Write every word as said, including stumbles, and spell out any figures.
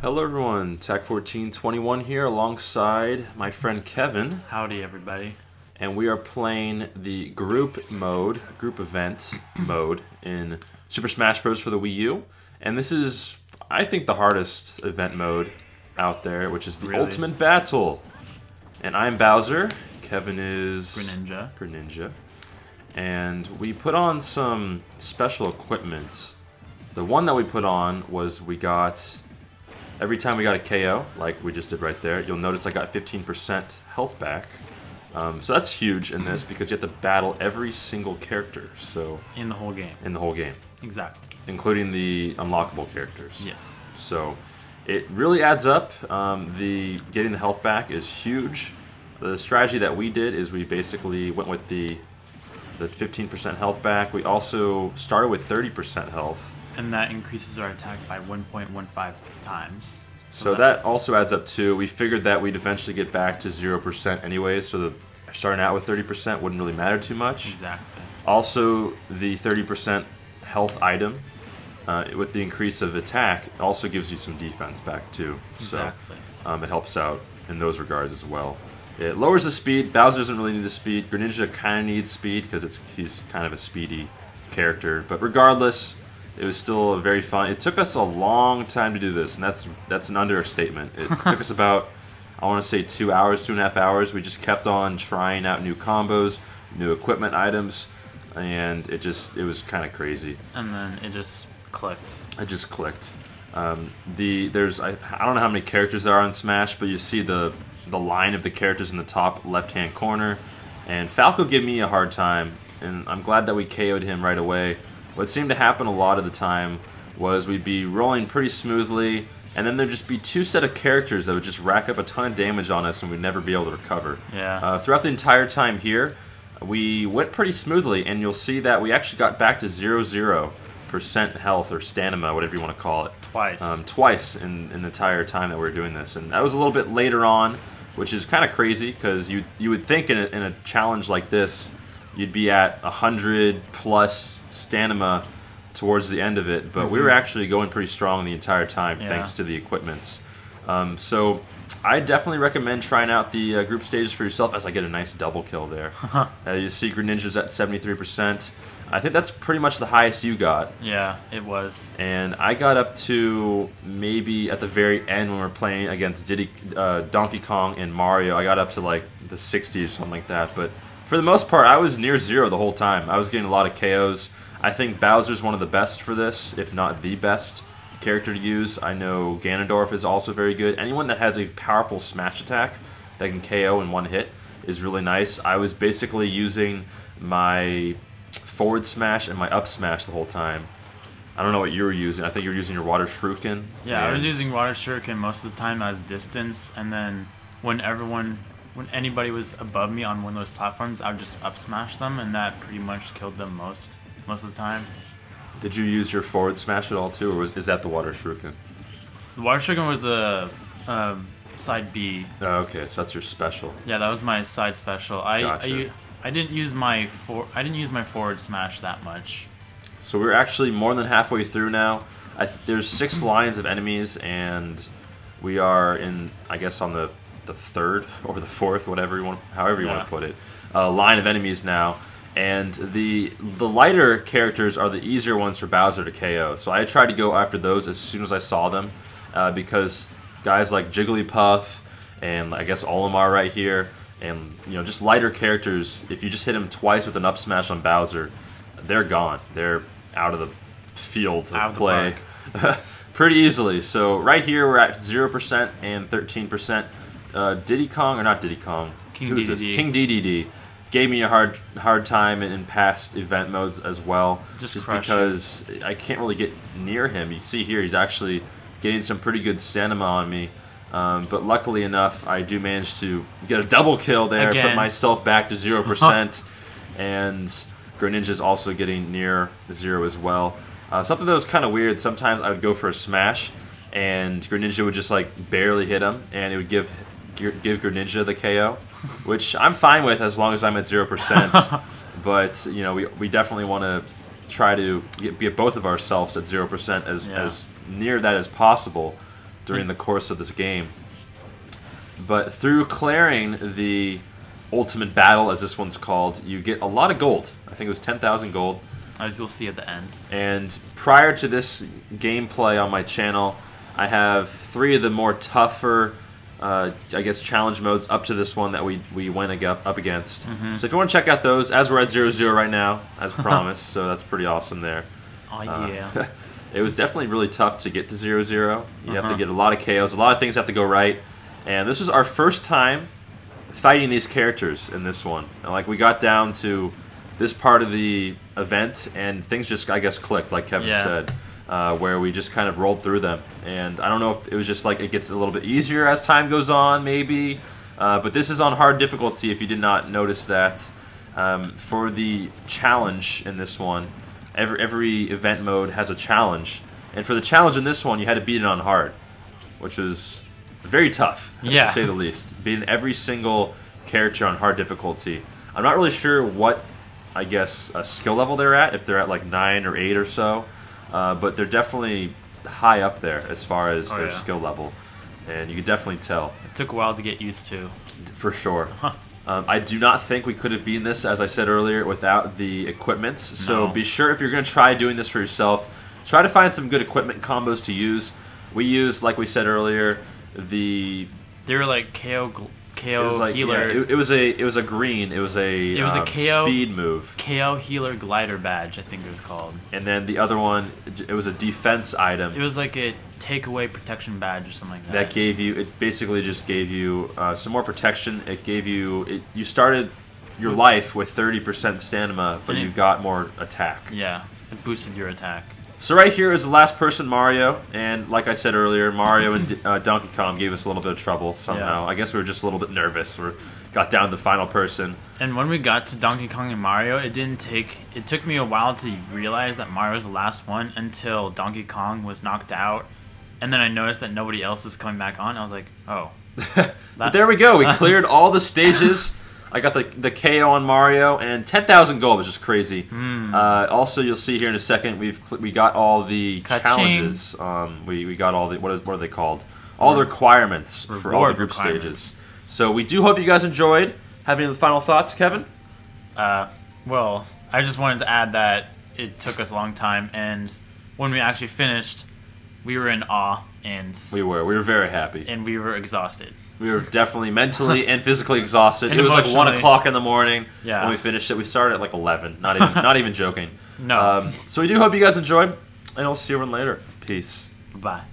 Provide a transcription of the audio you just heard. Hello everyone, T A C fourteen twenty-one here alongside my friend Kevin. Howdy everybody. And we are playing the group mode, group event mode in Super Smash Bros. For the Wii U. And this is, I think, the hardest event mode out there, which is the really? Ultimate Battle. And I'm Bowser, Kevin is... Greninja. Greninja. And we put on some special equipment. The one that we put on was we got... Every time we got a K O, like we just did right there, you'll notice I got fifteen percent health back. Um, so that's huge in this because you have to battle every single character. So in the whole game. In the whole game. Exactly. Including the unlockable characters. Yes. So it really adds up. Um, the getting the health back is huge. The strategy that we did is we basically went with the the fifteen percent health back. We also started with thirty percent health. And that increases our attack by one point one five times. So, so that, that also adds up too. We figured that we'd eventually get back to zero percent anyways, so the, starting out with thirty percent wouldn't really matter too much. Exactly. Also, the thirty percent health item, uh, with the increase of attack, also gives you some defense back too. Exactly. So um, it helps out in those regards as well. It lowers the speed. Bowser doesn't really need the speed. Greninja kind of needs speed because it's he's kind of a speedy character. But regardless... It was still a very fun. It took us a long time to do this, and that's that's an understatement. It took us about, I want to say, two hours, two and a half hours. We just kept on trying out new combos, new equipment items, and it just it was kind of crazy. And then it just clicked. It just clicked. Um, the there's I, I don't know how many characters there are in Smash, but you see the the line of the characters in the top left-hand corner, and Falco gave me a hard time, and I'm glad that we K O'd him right away. What seemed to happen a lot of the time was we'd be rolling pretty smoothly, and then there'd just be two set of characters that would just rack up a ton of damage on us, and we'd never be able to recover. Yeah. Uh, throughout the entire time here, we went pretty smoothly, and you'll see that we actually got back to zero percent health, or stamina, whatever you want to call it. Twice. Um, twice in, in the entire time that we were doing this, and that was a little bit later on, which is kind of crazy, because you, you would think in a, in a challenge like this, you'd be at one hundred plus stamina towards the end of it, but mm-hmm. we were actually going pretty strong the entire time, yeah. thanks to the equipments. Um, so I definitely recommend trying out the uh, group stages for yourself, as I get a nice double kill there. uh, you see Greninja's at seventy-three percent. I think that's pretty much the highest you got. Yeah, it was. And I got up to maybe at the very end when we were playing against Diddy, uh, Donkey Kong and Mario, I got up to like the sixties or something like that, but... For the most part, I was near zero the whole time. I was getting a lot of K Os. I think Bowser's one of the best for this, if not the best character to use. I know Ganondorf is also very good. Anyone that has a powerful smash attack that can K O in one hit is really nice. I was basically using my forward smash and my up smash the whole time. I don't know what you were using. I think you were using your water shuriken. Yeah, I was using water shuriken most of the time as distance, and then when everyone... When anybody was above me on one of those platforms, I would just up smash them, and that pretty much killed them most most of the time. Did you use your forward smash at all too, or was, is that the water shuriken? The water shuriken was the uh, side B. Oh, okay, so that's your special. Yeah, that was my side special. I gotcha. I, I didn't use my for I didn't use my forward smash that much. So we're actually more than halfway through now. I th there's six lines of enemies, and we are in I guess on the. the third or the fourth, whatever you want, however you yeah. want to put it, uh, line of enemies now, and the the lighter characters are the easier ones for Bowser to K O. So I tried to go after those as soon as I saw them, uh, because guys like Jigglypuff and I guess Olimar right here, and you know just lighter characters. If you just hit him twice with an up smash on Bowser, they're gone. They're out of the field of out play of pretty easily. So right here we're at zero percent and thirteen percent. Uh, Diddy Kong, or not Diddy Kong, King who's this? King D D D gave me a hard hard time in, in past event modes as well. Just, just because it. I can't really get near him. You see here, he's actually getting some pretty good stamina on me. Um, but luckily enough, I do manage to get a double kill there, Again. put myself back to zero percent. And Greninja's also getting near the zero as well. Uh, something that was kind of weird, sometimes I would go for a smash, and Greninja would just like barely hit him, and it would give... give Greninja the K O, which I'm fine with as long as I'm at zero percent. But, you know, we, we definitely want to try to get, get both of ourselves at zero percent as, yeah. as near that as possible during the course of this game. But through clearing the ultimate battle, as this one's called, you get a lot of gold. I think it was ten thousand gold. As you'll see at the end. And prior to this gameplay on my channel, I have three of the more tougher, uh, I guess, challenge modes up to this one that we, we went ag up against. Mm-hmm. So if you want to check out those, as we're at zero zero right now, as promised, so that's pretty awesome there. Oh, yeah. Uh, it was definitely really tough to get to zero zero. You uh-huh. have to get a lot of K Os. A lot of things have to go right. And this is our first time fighting these characters in this one. And, like, we got down to this part of the event, and things just, I guess, clicked, like Kevin yeah. said, uh, where we just kind of rolled through them. And I don't know if it was just, like, it gets a little bit easier as time goes on, maybe. Uh, but this is on hard difficulty, if you did not notice that. Um, for the challenge in this one, every, every event mode has a challenge. And for the challenge in this one, you had to beat it on hard, which was very tough, yeah. to say the least. Beating every single character on hard difficulty. I'm not really sure what, I guess, a skill level they're at, if they're at like nine or eight or so, uh, but they're definitely high up there as far as oh, their yeah. skill level, and you can definitely tell. It took a while to get used to. For sure. Huh. Um, I do not think we could have beaten this, as I said earlier, without the equipments, no. so be sure if you're going to try doing this for yourself, try to find some good equipment combos to use. We used, like we said earlier, the... They were like K O... K O it was like, healer. Yeah, it, it was a it was a green. It was a it was um, a K O speed move. K O healer glider badge, I think it was called. And then the other one, it was a defense item. It was like a takeaway protection badge or something like that. That gave you it basically just gave you uh, some more protection. It gave you it, you started your life with thirty percent stamina, but it, you got more attack. Yeah, it boosted your attack. So right here is the last person, Mario, and like I said earlier, Mario and uh, Donkey Kong gave us a little bit of trouble somehow. Yeah. I guess we were just a little bit nervous. We got down to the final person. And when we got to Donkey Kong and Mario, it didn't take. It took me a while to realize that Mario was the last one until Donkey Kong was knocked out, and then I noticed that nobody else was coming back on. I was like, oh. That, but there we go. We cleared all the stages. I got the the K O on Mario, and ten thousand gold, which is crazy. Mm. Uh, also, you'll see here in a second, we've we got all the challenges. Um, we we got all the what is what are they called? All the requirements Reward for all the group stages. So we do hope you guys enjoyed. Have any final thoughts, Kevin? Uh, well, I just wanted to add that it took us a long time, and when we actually finished, we were in awe. And we were. We were very happy. And we were exhausted. We were definitely mentally and physically exhausted. And it was like one o'clock in the morning yeah. when we finished it. We started at like eleven. Not even, not even joking. No. Um, so we do hope you guys enjoyed, and I'll see everyone later. Peace. Bye.